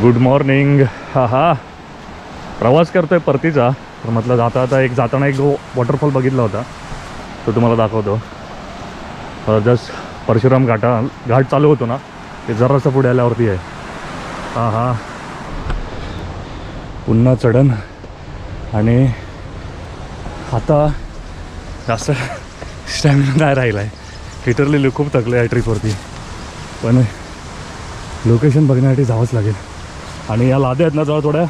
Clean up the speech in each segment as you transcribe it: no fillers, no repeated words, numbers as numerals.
Good morning. हा हा, प्रवास करतो आहे परतीचा, तर म्हटलं जाताना एक वॉटरफॉल बघितला होता तो तुम्हाला दाखवतो। जस्ट परशुराम घाट चालू होतो ना, ते जरासं पुढे आल्यावरती आहे। हा हा, पुन्हा चढण आणि आता जास्त स्टॅमिना नाही राहिला आहे, लिटरली खूप थकलो आहे ट्रिपवरती, पण लोकेशन बघण्यासाठी जावंच लागेल। आणि या लाद्या आहेत ना जरा थोड्या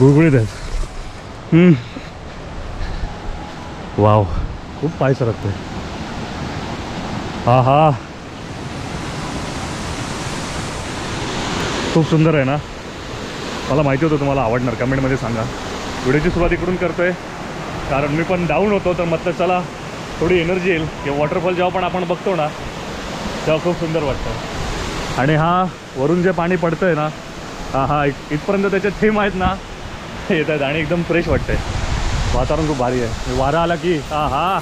गुळगुळीत आहेत। वाव, खूप पाय सरकतो आहे। हा हा, खूप सुंदर आहे ना। मला माहिती होतं तुम्हाला आवडणार, कमेंटमध्ये सांगा। व्हिडिओची सुरुवात इकडून करतो आहे कारण मी पण डाऊन होतो, तर म्हटलं चला थोडी एनर्जी येईल। किंवा वॉटरफॉल जेव्हा पण आपण बघतो ना तेव्हा खूप सुंदर वाटतं। आणि हा वरून जे पाणी पडतं आहे ना, हा हा, इथपर्यंत त्याचे थेंब आहेत ना, येत आहेत आणि एकदम फ्रेश वाटतंय। वातावरण खूप भारी आहे, वारा आला की हा हा।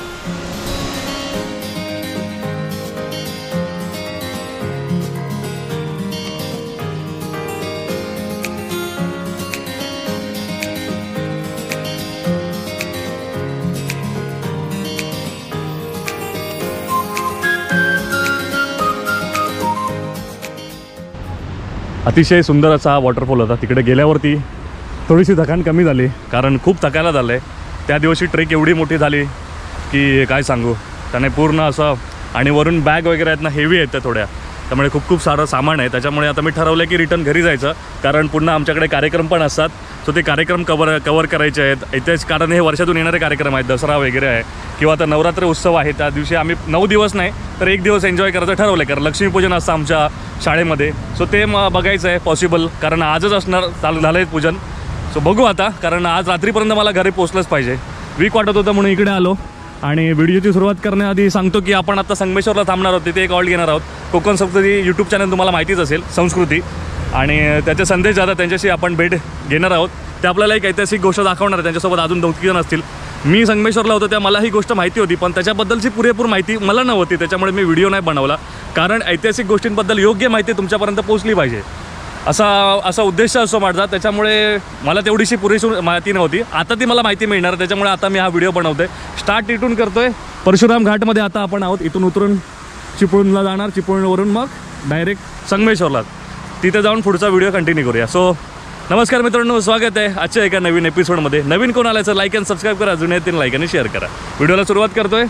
अतिशय सुंदर असा हा वॉटरफॉल होता। तिकडे गेल्यावरती थोडीशी थकान कमी झाली कारण खूप थकायला झालं आहे त्या दिवशी। ट्रेक एवढी मोठी झाली की काय सांगू, त्याने पूर्ण असं, आणि वरून बॅग वगैरे आहेत ना हेवी आहेत त्या थोड्या, त्यामुळे खूप खूप सारं सामान आहे। त्याच्यामुळे आता मी ठरवलं की रिटर्न घरी जायचं, कारण पुन्हा आमच्याकडे कार्यक्रम पण असतात, सो ते कार्यक्रम कवर करायचे आहेत इथेच, कारण हे वर्षातून येणारे कार्यक्रम आहेत, दसरा वगैरे आहे किंवा आता नवरात्र उत्सव आहे। त्या दिवशी आम्ही 9 दिवस नाही तर 1 दिवस एन्जॉय करायचं ठरवलं, कारण लक्ष्मीपूजन असतं आमच्या शाळेमध्ये, सो ते बघायचं आहे पॉसिबल, कारण आजच असणार चालू झालं आहे पूजन। सो बघू आता, कारण आज रात्रीपर्यंत मला घरी पोचलंच पाहिजे, वीक वाटत होतं म्हणून इकडे आलो। आणि व्हिडिओची सुरुवात करण्याआधी सांगतो की आपण आता संगमेश्वरला थांबणार आहोत, तिथे एक हॉल्ट घेणार आहोत। कोकण संस्कृती यूट्यूब चॅनल तुम्हाला माहितीच असेल, संस्कृती आणि त्याचे संदेश जातात, त्यांच्याशी आपण भेट घेणार आहोत। ते आपल्याला एक ऐतिहासिक गोष्ट दाखवणार आहे, त्यांच्यासोबत अजून 2-3 जण असतील। मी संगमेश्वरला होतो त्या मला ही गोष्ट माहिती होती, पण त्याच्याबद्दलची पुरेपूर माहिती मला नव्हती, त्याच्यामुळे मी व्हिडिओ नाही बनवला, कारण ऐतिहासिक गोष्टींबद्दल योग्य माहिती तुमच्यापर्यंत पोहोचली पाहिजे असा उद्देश असो माझा। त्याच्यामुळे मला तेवढीशी पुरेशी माहिती नव्हती, आता ती मला माहिती मिळणार, त्याच्यामुळे आता मी हा व्हिडिओ बनवतो आहे। स्टार्ट इथून करतो आहे, परशुराम घाटमध्ये आता आपण आहोत। इथून उतरून चिपळूणला जाणार, चिपळूणवरून मग डायरेक्ट संगमेश्वरला, तिथे जाऊन पुढचा व्हिडिओ कंटिन्यू करूया। सो नमस्कार मित्रांनो, स्वागत आहे आजच्या एका नवीन एपिसोडमध्ये। नवीन कोण आलायचं लाईक अँड सबस्क्राईब करा, जुन्या 3 लाईक आणि शेअर करा। व्हिडिओला सुरुवात करतो आहे,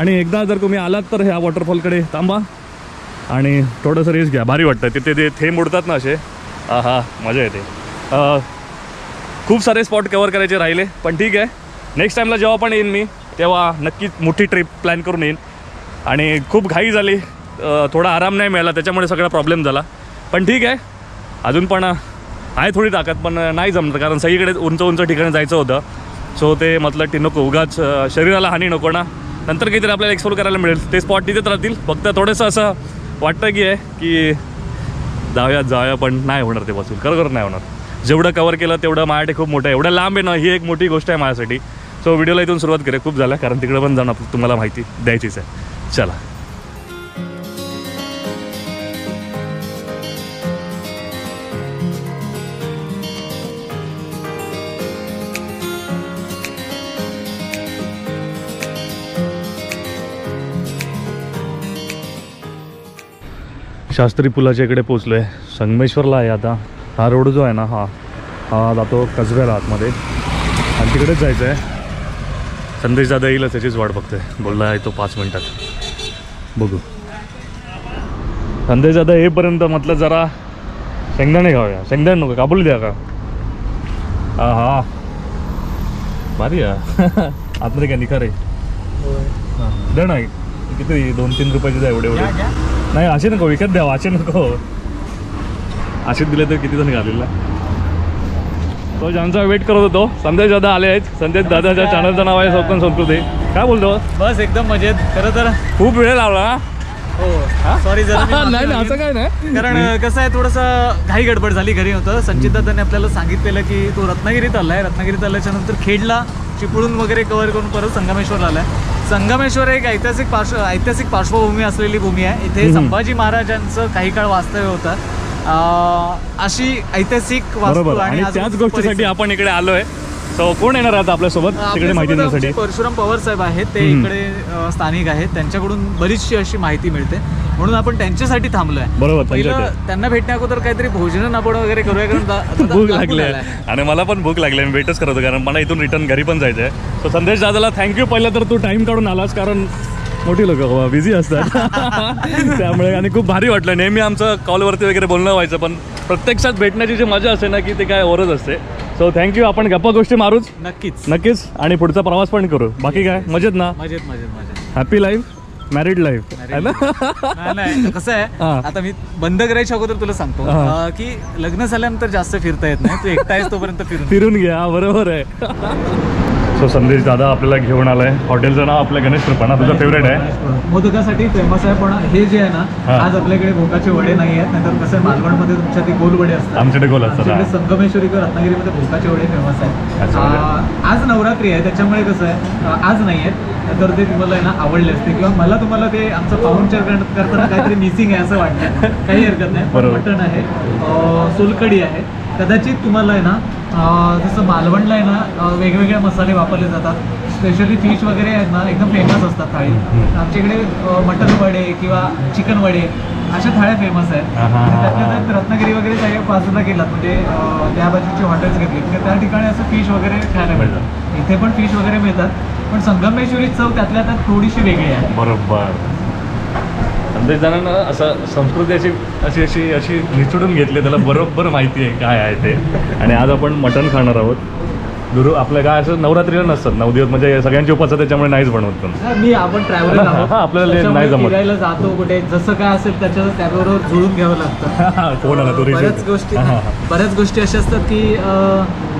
आणि एकदा जर तुम्ही आलात तर ह्या वॉटरफॉलकडे थांबा आणि थोडंसं रेस्ट घ्या, भारी वाटतं तिथे ते थेंब उडतात ना असे, हा हा, मजा येते। खूप सारे स्पॉट कवर करायचे राहिले, पण ठीक आहे, नेक्स्ट टाईमला जेव्हा पण येईन मी तेव्हा नक्कीच मोठी ट्रिप प्लॅन करून येईन। आणि खूप घाई झाली, थोडा आराम नाही मिळाला, त्याच्यामुळे सगळा प्रॉब्लेम झाला, पण ठीक आहे, अजून पण आहे थोडी ताकद, पण नाही जमतं कारण सगळीकडे उंच उंच ठिकाणी जायचं होतं, सो ते म्हटलं की नको, उगाच शरीराला हानी नको ना, नंतर काहीतरी आपल्याला एक्सप्लोर करायला मिळेल, ते स्पॉट तिथेच राहतील। फक्त थोडंसं असं वाटतं की आहे की जाऊया, पण नाही होणार ते बसून, खरोखर नाही होणार। जेवढं कवर केलं तेवढं माझ्यासाठी खूप मोठं आहे, एवढं लांब आहे ना, ही एक मोठी गोष्ट आहे माझ्यासाठी। सो व्हिडिओला इथून सुरुवात करूया, खूप झालं कारण तिकडं पण जाऊन तुम्हाला माहिती द्यायचीच आहे, चला। शास्त्री पुलाच्या इकडे पोचलो आहे, संगमेश्वरला आहे आता। हा रोड जो आहे ना, हा हा जातो कसब्याला आतमध्ये, आणि तिकडेच जायचं आहे। संदेश दादा येईलच, त्याचीच वाट बघतोय, बोलला आहे तो 5 मिनटात, बघू। संदेश दादा येईपर्यंत म्हटलं जरा शेंगदाणे खाऊया, शेंगदाणे नको काबुली द्या का, हा हा भारी आहे। आतमध्ये काय निखा रे दण आहे, किती 2-3 रुपयाचे द्या, एवढे एवढे नाही, असे नको विकत द्या, असे नको, असे दिले तर किती जण घालेला। तो ज्यांचा वेट करत होतो, संदेश दादा आले आहेत। संदेश दादाच्या चॅनलचं नाव आहे कोकण संस्कृती। काय बोलतो, बस एकदम मजेत। खरं तर खूप वेळ लावला, हो सॉरी जरा, नाही असं काय नाही, कारण कसं आहे थोडंसं घाई गडबड झाली, घरी होतं। संचित दादाने आपल्याला सांगितलेलं की तो रत्नागिरीत आला आहे, रत्नागिरीत आल्याच्या नंतर खेडला, चिपळूण वगैरे कव्हर करून परत संगमेश्वरला आला आहे। संगमेश्वर एक ऐतिहासिक पार्श्वभूमी असलेली भूमी आहे, इथे संभाजी महाराजांचं काही काळ वास्तव्य होतं, अशी ऐतिहासिक बरोबर आणि त्याच गोष्टीसाठी आपण इकडे आलोय। सो कोण येणार आहेत आपल्या सोबत तिकडे माहिती देण्यासाठी? परशुराम पवार साहेब आहेत, ते इकडे स्थानिक आहेत, त्यांच्याकडून बरीचशी अशी माहिती मिळते म्हणून आपण त्यांच्यासाठी थांबलोय। बरोबर, त्यांना भेटण्या अगोदर काहीतरी भोजन आपण वगैरे करूया कारण भूक लागली आहे आणि मला पण भूक लागली, मी वेटच करत होतो कारण मला इथून रिटर्न घरी पण जायचं आहे। सो संदेश दादाला थँक्यू पहिलं तर, तू टाइम काढून आलास कारण मोठी लोक बिझी असतात त्यामुळे, आणि खूप भारी वाटलं। नेहमी आमचं कॉलवरती वगैरे बोलणं व्हायचं पण प्रत्यक्षात भेटण्याची जी मजा असते ना की ते काय ओरच असते। सो थँक्यू, आपण गप्पा गोष्टी मारूच नक्कीच नक्कीच आणि पुढचा प्रवास पण करू। बाकी काय मजेत ना? मजेत मजेत मजेत, हॅपी लाईफ, मॅरिड लाईफ आहे ना? नाही कसं आहे आता मी बंद करायच्या अगोदर तुला सांगतो की लग्न झाल्यानंतर जास्त फिरता येत नाही, तू एकटा आहेस तोपर्यंत फिरून घ्या। बरोबर आहे। सो संदेश दादा आपल्याला घेऊन आलाय, हॉटेलचं नाव आपलं गणेश कृपा, तुझं फेवरेट आहे, मोदकासाठी फेमस आहे पण हे जे आहे ना आज आपल्याकडे भोकाचे वडे नाही आहेत, नाहीतर कसं मालवणमध्ये तुमच्या ते गोल वडे असतात, आमच्याकडे गोल असतात। संगमेश्वरी किंवा रत्नागिरीमध्ये भोकाचे वडे फेमस आहेत। आज नवरात्री आहे त्याच्यामुळे कसं आहे आज नाही आहेत, तर ते तुम्हाला आहे ना आवडले असते किंवा मला तुम्हाला ते आमचं पाहुणचार करताना काहीतरी मिसिंग आहे असं वाटतं, काही हरकत नाही। मटण आहे, सोलकडी आहे, कदाचित तुम्हाला आहे ना जसं मालवणला आहे ना वेगवेगळे मसाले वापरले जातात, स्पेशली फिश वगैरे आहेत ना एकदम फेमस असतात थाळी, आमच्याकडे मटन वडे किंवा चिकन वडे अशा थाळ्या फेमस आहेत। त्यातल्या रत्नागिरी वगैरे सगळ्या बाजूला गेलात म्हणजे त्या बाजूची हॉटेल्स घेतली तर त्या ठिकाणी असं फिश वगैरे खायला मिळतात, इथे पण फिश वगैरे मिळतात पण संगमेश्वरी चव त्यातल्या त्यात थोडीशी वेगळी आहे। बरोबर, संदेश दादांना असं संस्कृती अशी अशी अशी अशी निचडून घेतली, त्याला बरोबर माहिती आहे काय आहे ते। आणि आज आपण मटण खाणार आहोत, गुरु आपलं काय असं नवरात्रीला नसतात 9 दिवस म्हणजे सगळ्यांची उपास त्याच्यामुळे नाहीच बनवत पण मी, आपण ट्रॅव्हल आपल्याला नाही जमत, फिरायला जातो कुठे जसं काय असेल त्याच्यावर त्याबरोबर जुळून घ्यावं लागतं। कोण आला तो बऱ्याच गोष्टी अशा असतात की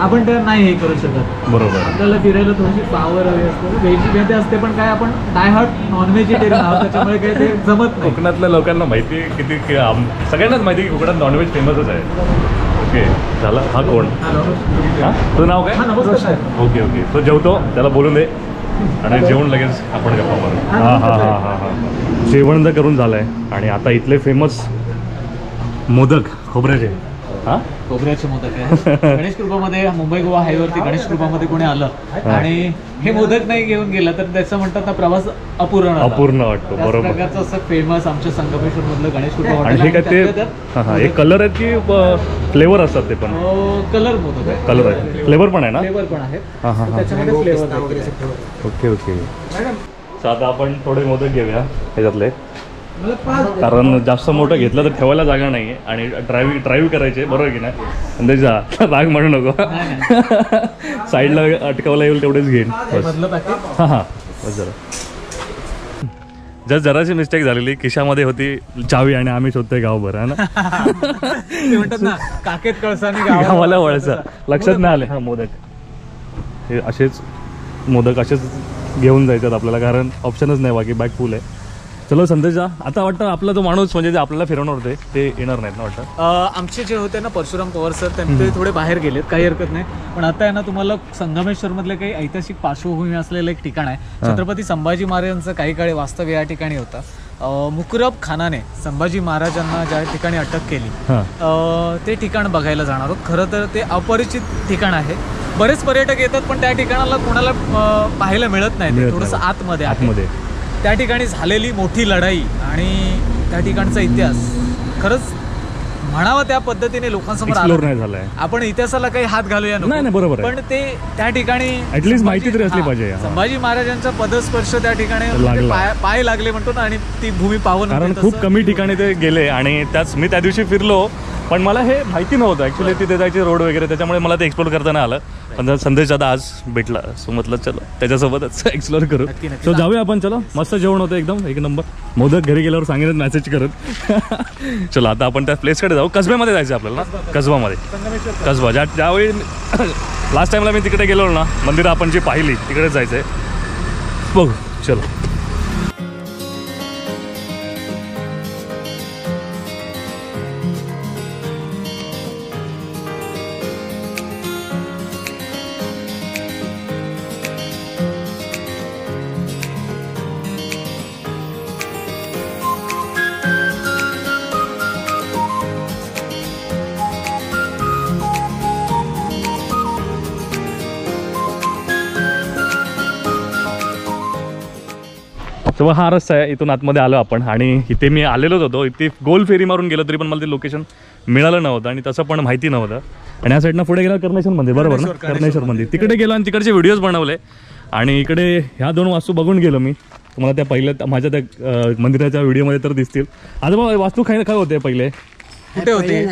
आपण तर नाही हे करू शकत। बरोबर, आपल्याला फिरायला थोडीशी पावर हवी असते, व्हेजिटेरियन असते पण काय आपण डाय हार्ट नॉन व्हेजिटेरियन आहोत त्याच्यामुळे काय ते जमत नाही। कोकणातल्या लोकांना माहिती आहे किती, सगळ्यांनाच माहिती आहे की कोकणात नॉनव्हेज फेमसच आहे। ओके झाला, हा कोण? हां तुझं नाव काय? ओके ओके, तो जेवतो त्याला बोलून दे आणि जेवण लगेच आपण गप्पा मारू। हां हां हां हां हां, जेवण तर करून झालं आहे आणि आता इथले फेमस मोदक खोबऱ्याचे, हां खोबऱ्याचे मोदक आहे गणेश कृपामध्ये, मुंबई गोवा हायवेवरती गणेश कृपामध्ये कोणी आलं आणि हे मोदक नाही घेऊन गेला तर त्याचं म्हणतात ना प्रवास अपूर्ण वाटतो। बरोबर, असं फेमस आमच्या संगमेश्वर मधलं गणेश कृपा हॉटेल हे काय ते कलर आहेत की फ्लेवर असतात ते? पण कलर मोदक आहे, कलर आहे, फ्लेवर पण आहे ना? फ्लेवर पण आहे त्याच्यामध्ये फ्लेवर। ओके ओके, आता आपण थोडे मोदक घेऊया ह्याच्यातले कारण जास्त मोठं घेतलं तर ठेवायला जागा नाही आहे आणि ड्राईव्ह करायचे, बरोबर की नाही? संदेश राग म्हणू नको साईडला अटकवला येईल तेवढेच घेईन बस। हां हां बस, जराशी मिस्टेक झालेली, खिशामध्ये होती चावी आणि आम्ही शोधतोय गावभर आहे ना काकेत कळसाने गावाला वळसा, लक्षात नाही आले। हां मोदक हे असेच मोदक असेच घेऊन जायचं आपल्याला कारण ऑप्शनच नाही, बाकी बॅग फुल आहे। चलो संदेश जा, आता वाटतं आपला तो माणूस म्हणजे जे आपल्याला फिरवणार होते ते येणार नाहीत ना वाटतं? आमचे जे होते ना परशुराम पवार सर त्यांचे थोडे बाहेर गेलेत, काही हरकत नाही पण आता आहे ना तुम्हाला संगमेश्वरमधले काही ऐतिहासिक पार्श्वभूमी असलेलं एक ठिकाण आहे, छत्रपती संभाजी महाराजांचं काही काळ वास्तव्य या ठिकाणी होतं। मुकरब खानाने संभाजी महाराजांना ज्या ठिकाणी अटक केली ते ठिकाण बघायला जाणार आहोत। खरं तर ते अपरिचित ठिकाण आहे, बरेच पर्यटक येतात पण त्या ठिकाणाला कोणाला पाहायला मिळत नाही, ते थोडंसं आतमध्ये आतमध्ये त्या ठिकाणी झालेली मोठी लढाई आणि त्या ठिकाणचा इतिहास खरंच म्हणावा त्या पद्धतीने लोकांसमोर आलोर नाही झालाय। आपण इतिहासाला काही हात घालूया नाही, बरोबर पण ते त्या ठिकाणी ऍटलीस्ट माहिती तरी असली पाहिजे। संभाजी महाराजांचा पदस्पर्श त्या ठिकाणी पाय लागले म्हणतो ना, आणि ती भूमी पावन, कारण खूप कमी ठिकाणी ते गेले आणि त्याच मी त्या दिवशी फिरलो पण मला हे माहिती नव्हतं ऍक्च्युली तिथे जायचे रोड वगैरे, त्याच्यामुळे मला ते एक्सप्लोर करताना आलं पण संदेश दादा आज भेटला सो म्हटलं चलो त्याच्यासोबतच एक्सप्लोर करू। सो जाऊया आपण, चलो मस्त जेवण होतं एकदम एक नंबर, मोदक घरी गेल्यावर सांगितलं मेसेज करत चलो आता आपण त्या प्लेसकडे जाऊ, कसब्यामध्ये जायचं आपल्याला, कसबामध्ये कसबा ज्यावेळी लास्ट टाईमला मी तिकडे गेलो ना मंदिरं आपण जी पाहिली तिकडे जायचं आहे, बघू चलो। तर मग हा रस्ता आहे, इथून आतमध्ये आलो आपण आणि इथे मी आलेलोच होतो. इथे गोल फेरी मारून गेलो तरी पण मला ते लोकेशन मिळालं नव्हतं आणि तसं पण माहिती नव्हतं. आणि या साईडनं पुढे गेला कर्णेश्वर मंदिर, बरोबर ना, कर्णेश्वर मंदिर तिकडे गेलो आणि तिकडचे व्हिडिओज बनवले. आणि इकडे ह्या दोन वास्तू बघून गेलो मी, तुम्हाला त्या पहिल्या माझ्या त्या मंदिराच्या व्हिडिओमध्ये तर दिसतील. आता बघा वास्तू काय काय होते पहिले, कुठे होते,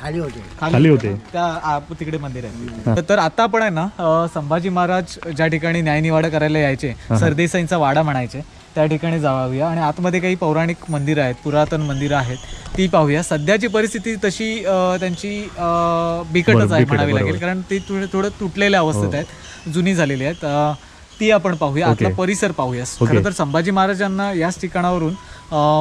खाली होते, खाली होते त्या तिकडे मंदिर आहे. तर आता आपण आहे ना संभाजी महाराज ज्या ठिकाणी न्यायनिवाडा करायला यायचे, सरदेसाईंचा वाडा म्हणायचे, त्या ठिकाणी जाऊया आणि आतमध्ये काही पौराणिक मंदिरं आहेत, पुरातन मंदिरं आहेत ती पाहूया. सध्याची परिस्थिती तशी त्यांची बिकटच आहे म्हणावी लागेल, कारण ती थोडं तुटलेल्या अवस्थेत आहेत, जुनी झालेली आहेत. ती आपण पाहूया, आपला परिसर पाहूया. खरं तर संभाजी महाराजांना याच ठिकाणावरून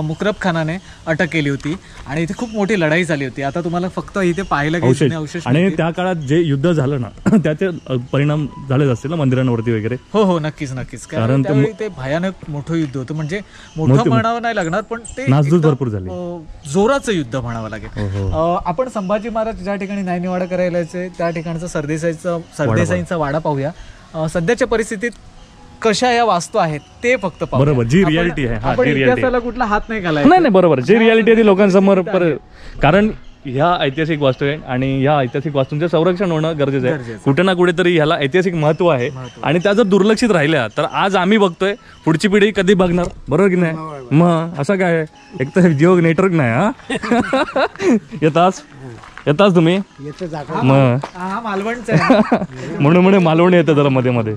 मुकरब खानाने अटक केली होती आणि इथे खूप मोठी लढाई झाली होती. आता तुम्हाला फक्त इथे पाहायला अवशेष आणि त्या काळात जे युद्ध झालं ना त्याचे परिणाम झालेच असतील ना मंदिरांवरती वगैरे. हो हो, नक्कीच नक्कीच, कारण ते भयानक मोठं युद्ध होतं. म्हणजे मोठं म्हणावं नाही लागणार पण ते नासधूस भरपूर झाली, जोराचं युद्ध म्हणावं लागेल. आपण संभाजी महाराज ज्या ठिकाणी न्यायनिवाडा करायला यायचे त्या ठिकाणचा सरदेसाईंचा वाडा पाहूया. सध्याच्या परिस्थितीत कशा या वास्तू आहेत ते फक्त पाहू, बरोबर, जी रियालिटी आहे, कुठला हात नाही घालायचा. नाही नाही, बरोबर, जी रियालिटी आहे ती लोकांसमोर. कारण ह्या ऐतिहासिक वास्तू आहे आणि ह्या ऐतिहासिक वास्तूंचं संरक्षण होणं गरजेचं आहे. कुठे ना कुठेतरी ह्याला ऐतिहासिक महत्व आहे आणि त्या जर दुर्लक्षित राहिल्या तर आज आम्ही बघतोय, पुढची पिढी कधी बघणार, बरोबर की नाही. मग असं काय, एक तर जिओ नेटवर्क नाही. हा येताच तुम्ही म्हणून मालवण येतं जरा मध्ये मध्ये,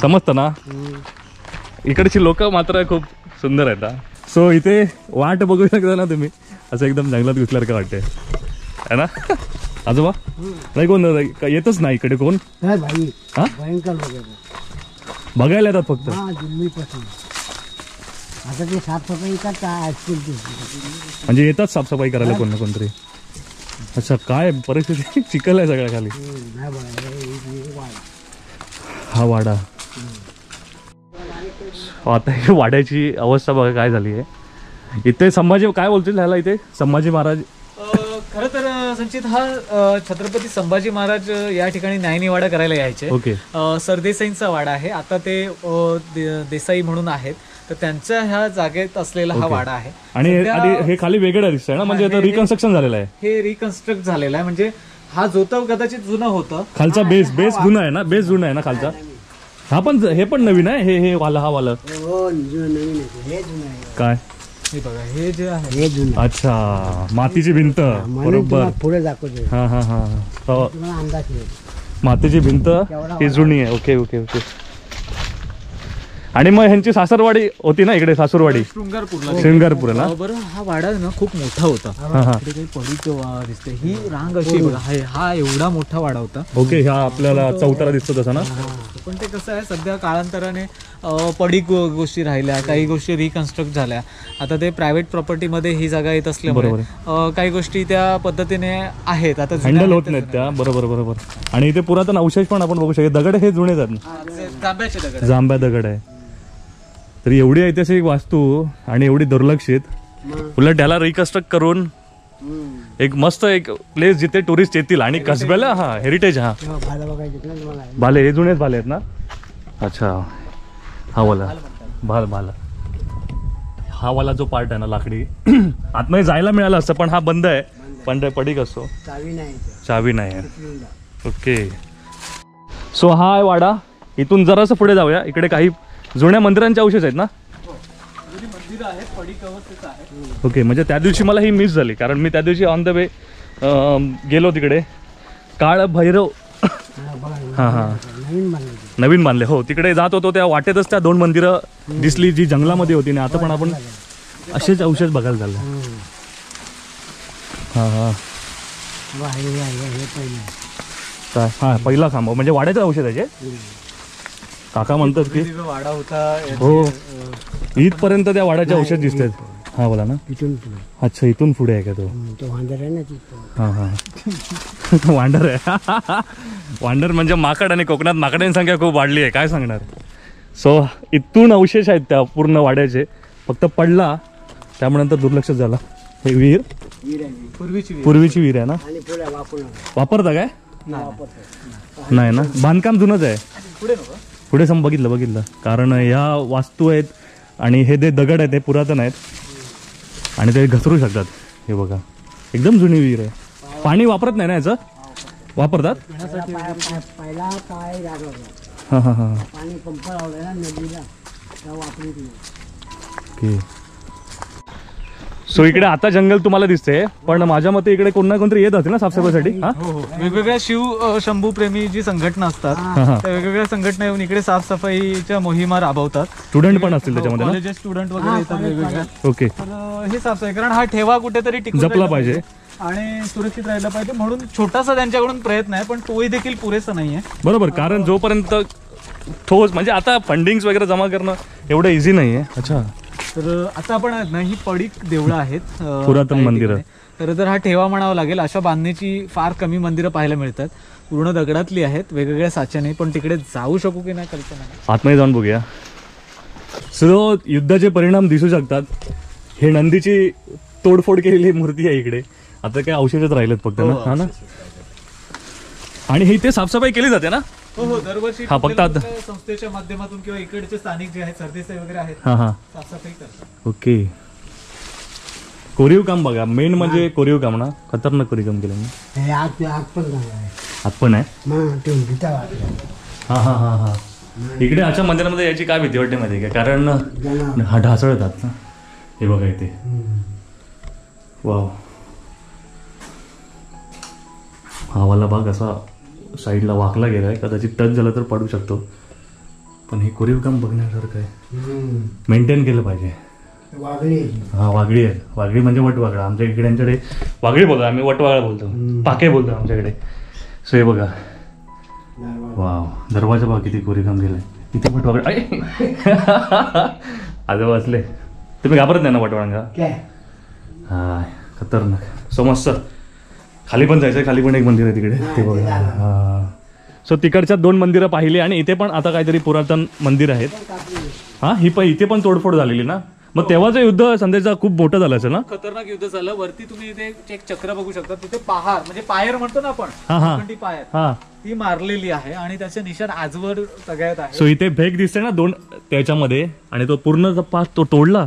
समजतं ना. इकडची लोक मात्र खूप सुंदर आहेत. सो इथे वाट बघू शकता ना तुम्ही, असं एकदम जंगलात घुसल्यासारखं वाटतंय है ना. आजोबा नाही, कोण येतच नाही इकडे, कोण बघायला येतात फक्त. म्हणजे येतात साफसफाई करायला कोण ना कोणतरी. अच्छा, काय परिस्थिती, चिखल आहे सगळ्या खाली हा वाडा. आता वाड्याची अवस्था बघा काय झाली आहे. इथे संभाजी काय बोलतील ह्याला, इथे संभाजी महाराज. खरं तर संचित हा छत्रपती संभाजी महाराज या ठिकाणी न्यायनिवाडा करायला यायचे. ओके, सरदेसाईंचा वाडा आहे, आता ते देसाई म्हणून आहेत, तर त्यांच्या ह्या जागेत असलेला हा वाडा आहे. आणि हे खाली वेगळं दिसतंय ना, म्हणजे आता रिकन्स्ट्रक्शन झालेलं आहे, हे रिकन्स्ट्रक्ट झालेलं आहे. म्हणजे हा जो तो कदाचित जुनं होतं, खालचा बेस बेस जुना आहे ना, बेस जुना आहे ना खालचा. हा पण हे पण नवीन आहे, हे हे वाला हा वाला काय हे बघा, हे जे आहे हे जुनं. अच्छा, मातीची भिंत, बरोबर, पुढे दाखवतो. हा हा हा, मातीची भिंत ही जुनी आहे. Okay okay okay. आणि मग ह्यांची सासरवाडी होती ना इकडे, सासुरवाडी श्रृंगारपूरला. बरोबर, हा वाडा ना खूप मोठा होता, दिसते ही रांग अशी, हा एवढा मोठा वाडा होता. ओके, हा आपल्याला चौतारा दिसतो तसा ना. पण ते कसं आहे, सध्या काळांतराने पडी गोष्टी राहिल्या, काही गोष्टी रिकन्स्ट्रक्ट झाल्या. आता ते प्रायव्हेट प्रॉपर्टीमध्ये ही जागा येत असल्यामुळे काही गोष्टी त्या पद्धतीने आहेत, आता हँडल होत नाहीत त्या. बरोबर बरोबर. आणि इथे पुरातन अवशेष पण आपण बघू शकतो, दगड हे जुने जात, जांभ्या दगड आहे. तर एवढी ऐतिहासिक वास्तू आणि एवढी दुर्लक्षित, उलट ह्याला रिकन्स्ट्रक्ट करून एक मस्त एक प्लेस जिथे टुरिस्ट येतील आणि कसब्याला हा हेरिटेज. हा भाले, हे जुनेच भाले आहेत ना. अच्छा, हा वाला भाल भाला, हा वाला जो पार्ट आहे ना लाकडी आतमध्ये जायला मिळालं असतं पण हा बंद आहे, पण पडीक असतो, चावी नाही आहे. ओके, सो हा वाडा. इथून जरासं पुढे जाऊया, इकडे काही जुन्या मंदिरांचे अवशेष आहेत ना. ओके, म्हणजे त्या दिवशी मला ही मिस झाली, कारण मी त्या दिवशी ऑन द वे गेलो तिकडे. काळ भैरव हा हा, नवीन बांधले हो, तिकडे जात होतो त्या वाटेतच त्या दोन मंदिरं दिसली जी जंगलामध्ये होती ना. आता पण आपण असेच अवशेष बघायला झालं. हा हा, काय हा पहिला खांब म्हणजे वाड्याचं अवशेष आहे. काका म्हणतात की वाडा होता हो, इथपर्यंत त्या वाड्याचे औषध दिसत आहेत. हा बोला ना, इथून. अच्छा, इथून पुढे आहे का तो वांडर आहे ना. हा हा, वांडर आहे. वांडर म्हणजे माकड, आणि कोकणात माकडांची संख्या खूप वाढली आहे, काय सांगणार. सो इथून अवशेष आहेत त्या पूर्ण वाड्याचे, फक्त पडला त्यामुळे नंतर दुर्लक्ष झाला. हे विहीर पूर्वीची विहीर आहे ना, वापरता काय नाही ना, बांधकाम जुनच आहे. पुढे बघितलं, कारण या वास्तू आहेत आणि हे जे दगड आहेत ते पुरातन आहेत आणि ते घसरू शकतात. हे बघा एकदम जुनी विहीर आहे. पाणी वापरत नाही ना याचं? वापरतात. हां हां हां पाणी पंप लावलं ना नदीला त्या वापरत नाही. ओके. सो इकडे आता जंगल तुम्हाला दिसते पण माझ्या मते इकडे कोण ना कोणतरी येत असेल ना साफसफाईसाठी. वेगवेगळ्या शिव शंभू प्रेमी जी संघटना असतात त्या वेगवेगळ्या संघटना येऊन इकडे साफसफाईच्या मोहिमा राबवतात. स्टुडंट पण असतील त्याच्यामध्ये ना, कॉलेज स्टुडंट वगैरे येतात वेगवेगळ्या. ओके. हे साफसफाई कारण हा ठेवा कुठेतरी टिकून जपला पाहिजे आणि सुरक्षित राहिला पाहिजे म्हणून छोटासा त्यांच्याकडून प्रयत्न आहे पण तोही देखील पुरेसा नाहीये. बरोबर. कारण जोपर्यंत ठोस म्हणजे आता फंडिंग वगैरे जमा करणं एवढं इझी नाहीये. अच्छा. तर आता आपण ना ही पडीक देवळं आहेत पुरातन मंदिर तर हा ठेवा म्हणावा लागेल. अशा बांधणीची फार कमी मंदिरं पाहायला मिळतात. पूर्ण दगडातली आहेत वेगवेगळ्या साच्याने. पण तिकडे जाऊ शकू की नाही कल्पना नाही. आतमध्ये जाऊन बघूया. सो युद्धाचे परिणाम दिसू शकतात. हे नंदीची तोडफोड केलेली मूर्ती आहे इकडे. आता काय अवशेषच राहिलेत फक्त ना. हा ना. आणि हे इथे साफसफाई केली जाते ना. हो हो दरवर्षी संस्थेच्या माध्यमातून किंवा इकडचे स्थानिक जे आहेत सरदेसाई वगैरे आहेत साफसफाई करतात. ओके. कोरीव काम बघा मेन म्हणजे कोरीव काम ना. खतरनाक कोरीव काम केलं मी. आत पण आहे. हा हा हा हा इकडे अशा मंदिरामध्ये याची काय भीती वाटते माहिती का? कारण हा ढासळतात ना. हे बघा इथे. वाव हा वाला भाग असा साईडला वाकला गेलाय. कदाचित टच झाला तर पडू शकतो पण हे कोरीव काम बघण्यासारखं आहे. मेंटेन केलं पाहिजे. हा वागळी आहे. वागळी म्हणजे वटवागळा. आमच्या इकड्यांच्याकडे वागळी बोलतो आम्ही वटवागळा बोलतो पाके बोलतो आमच्याकडे. सो हे बघा वाव दरवाजा बघा किती कोरीव काम केलंय. इथे वटवागळा आजोबा असले तुम्ही घाबरत नाही ना वटवागळा? हा खतरनाक. सो मस्त खाली पण जायचं. खाली पण एक मंदिर आहे तिकडे ते बघा. हा सो तिकडच्या दोन मंदिरं पाहिली आणि इथे पण आता काहीतरी पुरातन मंदिर आहेत. हा ही पण इथे पण तोडफोड झालेली ना. मग तेव्हाचं युद्ध संदेशचा खूप मोठं झालं असेल ना. खतरनाक युद्ध झालं. वरती तुम्ही इथे एक चक्र बघू शकता. तिथे पहार म्हणजे पायर म्हणतो ना आपण ती पायर ती मारलेली आहे आणि त्याचे निशाण आजवर सगळ्यात आहे. सो इथे भेग दिसते ना दोन त्याच्यामध्ये आणि तो पूर्ण पास तो तोडला.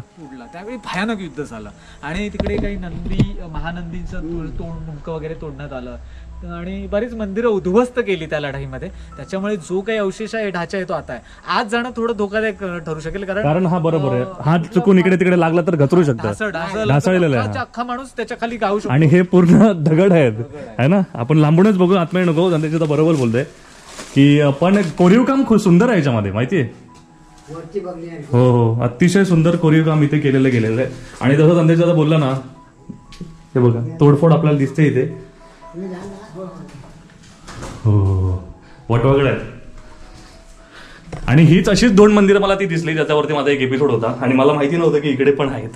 त्यावेळी भयानक युद्ध झालं आणि तिकडे काही नंदी महानंदीचं तोंड मुंक वगैरे तोडण्यात आलं आणि बरीच मंदिरं उद्ध्वस्त केली त्या लढाईमध्ये. त्याच्यामुळे जो काही अवशेष आहे ढाचा आहे तो आता आहे. आज जाणं थोडं धोकादायक ठरू शकेल कारण हा बरोबर आहे. हा चुकून इकडे तिकडे लागला तर घसरू शकतो. ढासळलेला आहे अख्खा माणूस त्याच्या खाली गाऊ शकतो. आणि हे पूर्ण दगड आहेत है ना. आपण लांबूनच बघू आतमध्ये नको. त्याच्या बरोबर बोलतोय की पण कोरीव काम खूप सुंदर आहे याच्यामध्ये माहितीये. हो हो अतिशय सुंदर कोरीव काम इथे केलेलं गेलेलं आहे. आणि जसं संदेशदादा बोलला ना हे बघा तोडफोड आपल्याला दिसते इथे. हो वटवागड आहेत आणि हीच अशीच दोन मंदिरं मला ती दिसली ज्याच्यावरती माझा एक एपिसोड होता आणि मला माहिती नव्हतं की इकडे पण आहेत.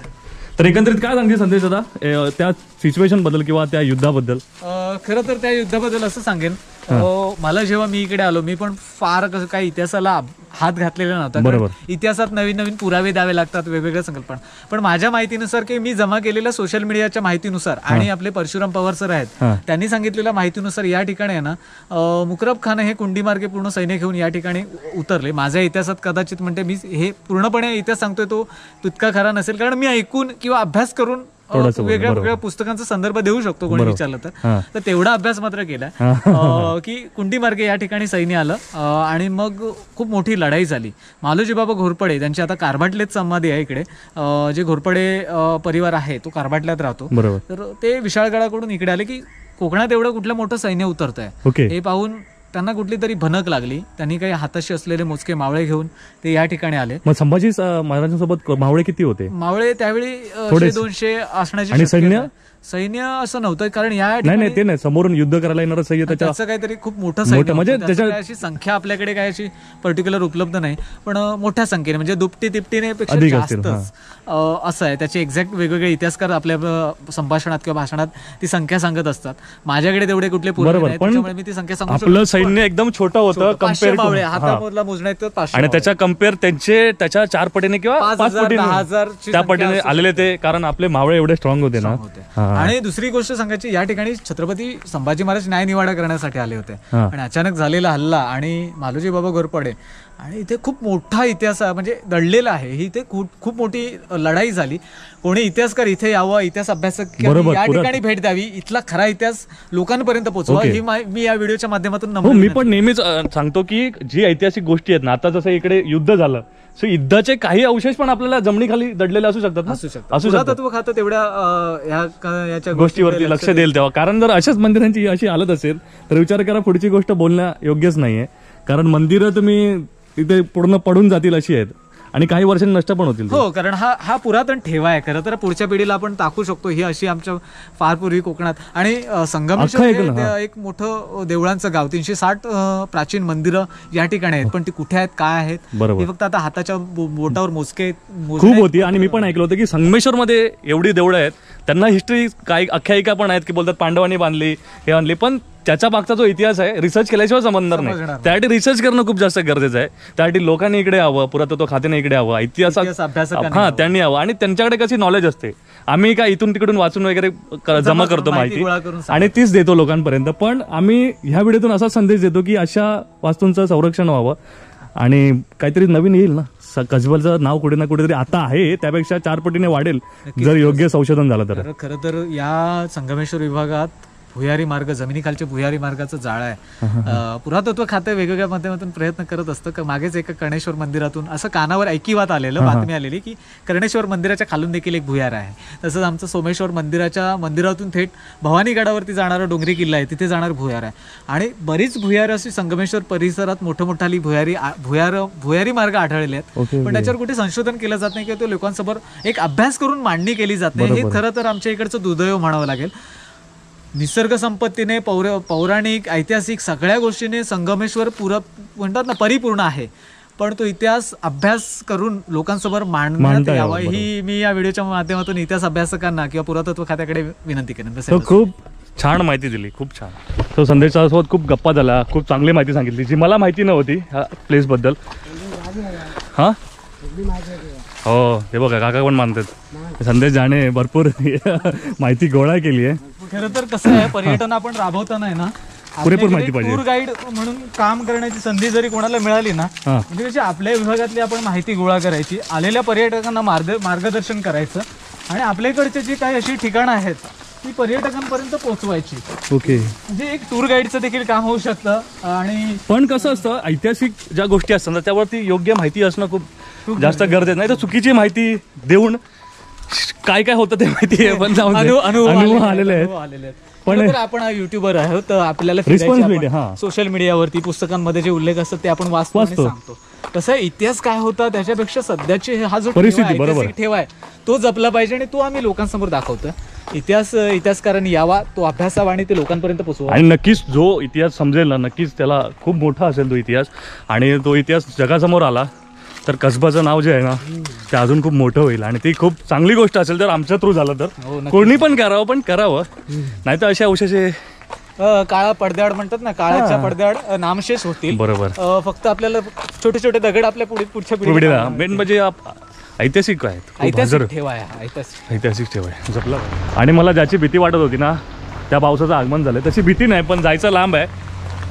तर एकंदरीत काय सांगते संदेशदादा त्या सिच्युएशन बद्दल किंवा त्या युद्धाबद्दल? खरं तर त्या युद्धाबद्दल असं सांगेन मला जेव्हा मी इकडे आलो मी पण फार कसं काही इतिहासाला हात घातलेला नव्हता. इतिहासात नवीन नवीन पुरावे द्यावे लागतात वेगवेगळ्या संकल्पना. पण माझ्या माहितीनुसार की मी जमा केलेल्या सोशल मीडियाच्या माहितीनुसार आणि आपले परशुराम पवार सर आहेत त्यांनी सांगितलेल्या माहितीनुसार या ठिकाणी आहे ना मुकरब खान हे कुंडीमार्गे पूर्ण सैन्य घेऊन या ठिकाणी उतरले. माझ्या इतिहासात कदाचित म्हणते मी हे पूर्णपणे इतिहास सांगतोय तो तितका खरा नसेल कारण मी ऐकून किंवा अभ्यास करून वेगळ्या वेगळ्या पुस्तकांचा संदर्भ देऊ शकतो कोणी विचारलं तर तेवढा अभ्यास मात्र केला की कुंडीमार्गे या ठिकाणी सैन्य आलं आणि मग खूप मोठी लढाई झाली. मालोजीबाबा घोरपडे त्यांची आता कारभाटलेत समाधी आहे इकडे. जे घोरपडे परिवार आहे तो कारभाटल्यात राहतो. तर ते विशाळगडाकडून इकडे आले की कोकणात एवढं कुठलं मोठं सैन्य उतरत आहे हे पाहून त्यांना कुठली तरी भनक लागली. त्यांनी काही हाताशी असलेले मोजके मावळे घेऊन ते या ठिकाणी आले. मग संभाजी महाराजांसोबत मावळे किती होते? मावळे त्यावेळी 200 असण्याची. सैन्य असं नव्हतं कारण या ते नाही समोरून युद्ध करायला येणार सैन्य त्याचं काहीतरी खूप मोठं सैन्य म्हणजे त्याची संख्या आपल्याकडे काय अशी पर्टिक्युलर उपलब्ध नाही पण मोठ्या संख्येने म्हणजे दुपटी तिपटीने पेक्षा जास्त असं आहे. त्याचे एक्झॅक्ट वेगवेगळे इतिहासकार आपल्या संभाषणात किंवा भाषणात ती संख्या सांगत असतात. माझ्याकडे तेवढे कुठले पुरावे त्यामुळे मी ती संख्या सांगू शकतो. आपलं सैन्य एकदम छोटं होतं कंपेअर हातामधला मोजण्या आणि त्याच्या कंपेअर त्यांचे त्याच्या 4 पटीने किंवा 5 पटीने त्या पटीने आलेले ते कारण आपले मावळे एवढे स्ट्रॉंग होते ना. आणि दुसरी गोष्ट सांगायची या ठिकाणी छत्रपती संभाजी महाराज न्यायनिवाडा करण्यासाठी आले होते आणि अचानक झालेला हल्ला आणि मालोजी बाबा घोरपडे आणि इथे खूप मोठा इतिहास म्हणजे दडलेला आहे. ही इथे खूप मोठी लढाई झाली. कोणी इतिहासकार इथे यावा, इतिहास अभ्यासक या ठिकाणी भेट द्यावी, इथला खरा इतिहास लोकांपर्यंत पोहोचवा, ही मी या व्हिडिओच्या माध्यमातून नमूद करतो. मी पण नेहमीच सांगतो की जी ऐतिहासिक गोष्टी आहेत ना, आता जसं इकडे युद्ध झालं, सो युद्धाचे काही अवशेष पण आपल्याला जमिनीखाली दडलेले असू शकतात, पुरातत्व खातं तेवढ्या गोष्टीवरती लक्ष देईल तेव्हा. कारण जर अशाच मंदिरांची अशी हालत असेल तर विचार करा, पुढची गोष्ट बोलणं योग्यच नाहीये. कारण मंदिरं तुम्ही तिथे पूर्ण पडून जातील अशी आहेत आणि काही वर्षांनी नष्ट पण होतील. हो, कारण हा पुरातन ठेवा आहे. खरं तर पुढच्या पिढीला आपण टाकू शकतो. ही अशी आमच्या फार पूर्वी कोकणात आणि संगमेश्वर एक मोठं देवळांचं गाव, 360 प्राचीन मंदिरं या ठिकाणी आहेत. पण ती कुठे आहेत, काय आहेत, हे फक्त आता हाताच्या बोटावर मोजके खूप होती. आणि मी पण ऐकलं होतं की संगमेश्वर मध्ये एवढी देवळं आहेत, त्यांना हिस्ट्री काही आख्यायिका पण आहेत की बोलतात पांडवांनी बांधली, हे बांधली. पण त्याच्या मागचा जो इतिहास आहे रिसर्च केल्याशिवाय समजणार नाही. त्यासाठी रिसर्च करणं खूप जास्त गरजेचं आहे. त्यासाठी लोकांनी इकडे यावं, पुरातत्व खात्याने इकडे यावं, इतिहास अभ्यासक हा त्यांनी यावं. आणि त्यांच्याकडे कशी नॉलेज असते, आम्ही काय इथून तिकडून वाचून वगैरे जमा करतो माहिती आणि तीच देतो लोकांपर्यंत. पण आम्ही ह्या व्हिडिओतून असा संदेश देतो की अशा वास्तूंचं संरक्षण व्हावं आणि काहीतरी नवीन येईल ना. कसबलचं नाव कुठे ना कुठेतरी आता आहे, त्यापेक्षा 4 पटीने वाढेल जर योग्य संशोधन झालं तर. खरं तर या संगमेश्वर विभागात भुयारी मार्ग, जमिनीखालच्या भुयारी मार्गाचं जाळं आहे. पुरातत्व खातं वेगवेगळ्या माध्यमातून प्रयत्न करत असतं. मागेच एका कर्णेश्वर मंदिरातून असं कानावर ऐकिवात आलेलं, बातमी आलेली की कर्णेश्वर मंदिराच्या खालून देखील एक भुयार आहे. तसंच आमचं सोमेश्वर मंदिरातून थेट भवानी गडावरती जाणारा डोंगरी किल्ला आहे, तिथे जाणार भुयार आहे. आणि बरीच भुयार अशी संगमेश्वर परिसरात मोठमोठाली भुयारी मार्ग आढळले आहेत. पण त्याच्यावर कुठे संशोधन केलं जात नाही किंवा तो लोकांसमोर एक अभ्यास करून मांडणी केली जात नाही. हे खरं तर आमच्या इकडचं दुर्दैव म्हणावं लागेल. निसर्ग संपत्तीने, पौराणिक ऐतिहासिक सगळ्या गोष्टीने संगमेश्वर म्हणतात ना परिपूर्ण आहे. पण तो इतिहास अभ्यास करून लोकांसमोर मांडण्यात यावा, ही मी या व्हिडिओच्या माध्यमातून इतिहास अभ्यासकांना किंवा पुरातत्व खात्याकडे विनंती करेन. खूप छान माहिती दिली, खूप छान. तो संदेशासोबत खूप गप्पा झाला, खूप चांगली माहिती सांगितली जी मला माहिती नव्हती ह्या प्लेसबद्दल. हां, हो, हे बघा काका पण मानतात. संदेश जाणे भरपूर माहिती गोळा केली आहे. खरं तर कसं आहे, पर्यटन आपण राबवताना आहे ना, पुरेपूर माहिती पाहिजे. टूर गाईड म्हणून काम करण्याची संधी जरी कोणाला मिळाली ना, म्हणजे कशी आपल्या विभागातली आपण माहिती गोळा करायची, आलेल्या पर्यटकांना मार्गदर्शन करायचं आणि आपल्याकडचे जे काही अशी ठिकाणं आहेत ती पर्यटकांपर्यंत पोहोचवायची. ओके, म्हणजे एक टूर गाईडचं देखील काम होऊ शकतं. आणि पण कसं असतं, ऐतिहासिक ज्या गोष्टी असतात त्यावरती योग्य माहिती असणं खूप जास्त गरजेचं. नाही तर चुकीची माहिती देऊन काय काय होतं ते माहिती आहे. पण अनुभव आलेले आहेत. पण आपण युट्यूबर आहोत, आपल्याला सोशल मीडियावरती पुस्तकांमध्ये जे उल्लेख असतात ते आपण वाचतो. तसं इतिहास काय होता त्याच्यापेक्षा सध्याची हा जो ठेवा आहे तो जपला पाहिजे आणि तो आम्ही लोकांसमोर दाखवतो. इतिहासकारांनी यावा, तो अभ्यासावा आणि ते लोकांपर्यंत पोहोचवा. आणि नक्कीच जो इतिहास समजेल ना, नक्कीच त्याला खूप मोठा असेल तो इतिहास. आणि तो इतिहास जगासमोर आला तर कसबाचं नाव जे आहे ना ते अजून खूप मोठं होईल. आणि ती खूप चांगली गोष्ट असेल जर आमच्या थ्रू झालं तर. कोणी पण करावं, पण करावं, नाही तर अशा अवशेष काळा पडद्याआड म्हणतात ना, काळाच्या पडद्याआड नामशेष होतील. बरोबर, फक्त आपल्याला छोटे छोटे दगड आपल्या पुढच्या पिढीला मेन म्हणजे ऐतिहासिक आहेत, ऐतिहासिक ठेवा आहे जपला. आणि मला ज्याची भीती वाटत होती ना त्या पावसाचं आगमन झालं, तशी भीती नाही. पण जायचं लांब आहे,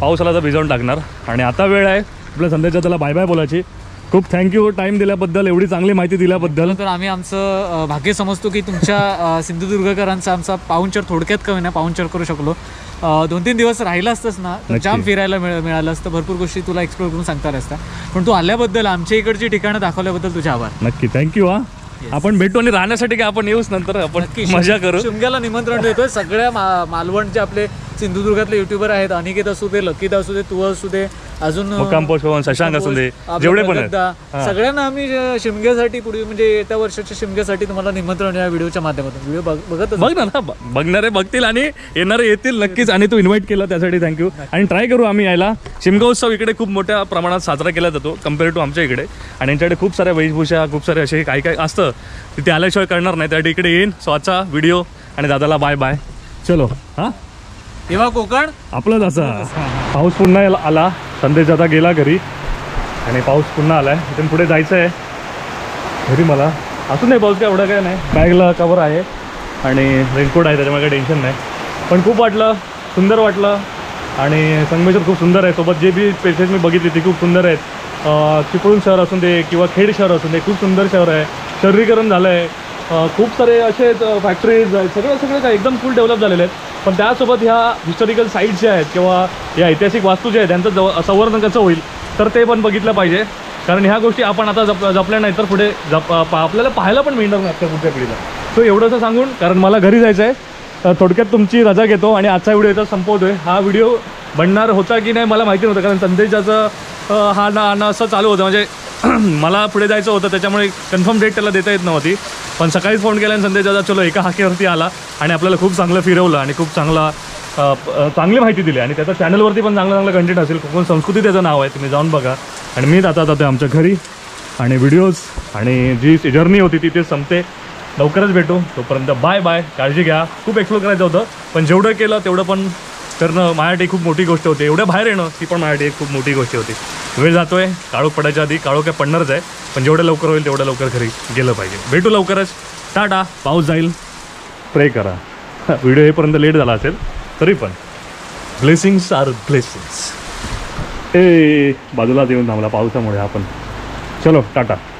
पावसाला तर भिजवून टाकणार. आणि आता वेळ आहे आपल्या संध्याच्या त्याला बाय बाय बोलायची. खूप थँक्यू टाइम दिल्याबद्दल, एवढी चांगली माहिती दिल्याबद्दल. तर आम्ही आमचं भाग्य समजतो की तुमच्या सिंधुदुर्गकरांचा आमचा पाहुणचार थोडक्यात कमी ना पाहुणचार करू शकलो. 2-3 दिवस राहिला असतंच ना, जाम फिरायला मिळालं असतं, भरपूर गोष्टी तुला एक्सप्लोर करून सांगता असता. पण तू आल्याबद्दल, आमच्या इकडची ठिकाणं दाखवल्याबद्दल तुझे आभार. नक्की, थँक्यू. हा, आपण भेटू आणि राहण्यासाठी काय आपण येऊच, नंतर आपण मजा करू. शिमग्याला निमंत्रण देतोय. सगळ्या मालवणचे आपले सिंधुदुर्गातले युट्यूबर आहेत, अनिकेत असू दे, लकीत असू दे, तू असू दे, अजून शशांक असू दे, जेवढे पण, सगळ्यांना आम्ही शिमग्यासाठी पुढे म्हणजे येत्या वर्षाच्या शिमग्यासाठी तुम्हाला निमंत्रण या व्हिडिओच्या माध्यमातून. व्हिडिओ बघत ना, बघणारे बघतील आणि येणारे येतील नक्कीच. आणि तू इन्व्हाइट केला त्यासाठी थँक्यू. आणि ट्राय करू आम्ही यायला. शिमगा उत्सव इकडे खूप मोठ्या प्रमाणात साजरा केला जातो कम्पेअर टू आमच्या इकडे. आणि यांच्याकडे खूप साऱ्या वेशभूषा, खूप सारे असे काय काय असतं तिथे आल्याशिवाय करणार नाही. त्यासाठी इकडे येईन. स्वतःचा व्हिडिओ आणि दादाला बाय बाय. चलो, हां, तेव्हा कोकण आपलंच. असं पाऊस पुन्हा आला, संदेश दादा गेला घरी आणि पाऊस पुन्हा आला आहे. इथून पुढे जायचं आहे घरी मला. असू नाही, पाऊस काय एवढं काय नाही. बॅगला कवर आहे आणि रेनकोट आहे, त्याच्यामुळे काही टेन्शन नाही. पण खूप वाटलं, सुंदर वाटलं. आणि संगमेश्वर खूप सुंदर आहे. सोबत जे बी प्लेसेस मी बघितली ती खूप सुंदर आहेत. चिपळूण शहर असून दे किंवा खेड शहर असून दे, खूप सुंदर शहर आहे, शहरीकरण झालं आहे, खूप सारे असे फॅक्टरीज आहेत, सगळं सगळं काय एकदम फुल डेव्हलप झालेले आहेत. पण त्यासोबत ह्या हिस्टॉरिकल साईट्स ज्या आहेत किंवा या ऐतिहासिक वास्तू ज्या आहेत त्यांचं संवर्धन कसं होईल तर ते पण बघितलं पाहिजे, कारण ह्या गोष्टी आपण आता जपल्या नाही तर पुढे आपल्याला पाहायला पण मिळणार नाही आजच्या पुढच्या पिढीला. सो एवढंसं सांगून, कारण मला घरी जायचं आहे, थोडक्यात तुमची रजा घेतो आणि आजचा व्हिडिओ याचा संपवतो आहे. हा व्हिडिओ बनणार होता की नाही मला माहिती नव्हतं, कारण संदेशाचं हा ना असं चालू होतं, म्हणजे मला पुढे जायचं होतं त्याच्यामुळे कन्फर्म डेट त्याला देता येत नव्हती. पण सकाळीच फोन केला आणि संदेशाचा चलो एका हाकेवरती आला आणि आपल्याला खूप चांगलं फिरवलं आणि खूप चांगली माहिती दिली आणि त्याच्या चॅनलवरती पण चांगलं चांगलं कंटेंट असेल. कोकण संस्कृती त्याचं नाव आहे, तुम्ही जाऊन बघा. आणि मी आता जातो आमच्या घरी आणि व्हिडिओज आणि जी जर्नी होती ती ते संपते. लवकरच भेटू, तोपर्यंत बाय बाय, काळजी घ्या. खूप एक्सप्लोर करायचं होतं पण जेवढं केलं तेवढं पण करणं माझ्यासाठी खूप मोठी गोष्ट होती, एवढ्या बाहेर येणं ती पण माझ्यासाठी खूप मोठी गोष्ट होती. वेळ जातो आहे, काळोख पडायच्या आधी काळोख काय पडणारच आहे, पण जेवढं लवकर होईल तेवढं लवकर घरी गेलं पाहिजे. भेटू लवकरच, टाटा. पाऊस जाईल, प्रे करा. व्हिडिओ हेपर्यंत लेट झाला असेल तरी पण ब्लेसिंग्स आर ब्लेसिंग्स. ए बाजूला येऊन थांबला पावसामुळे आपण. चलो टाटा.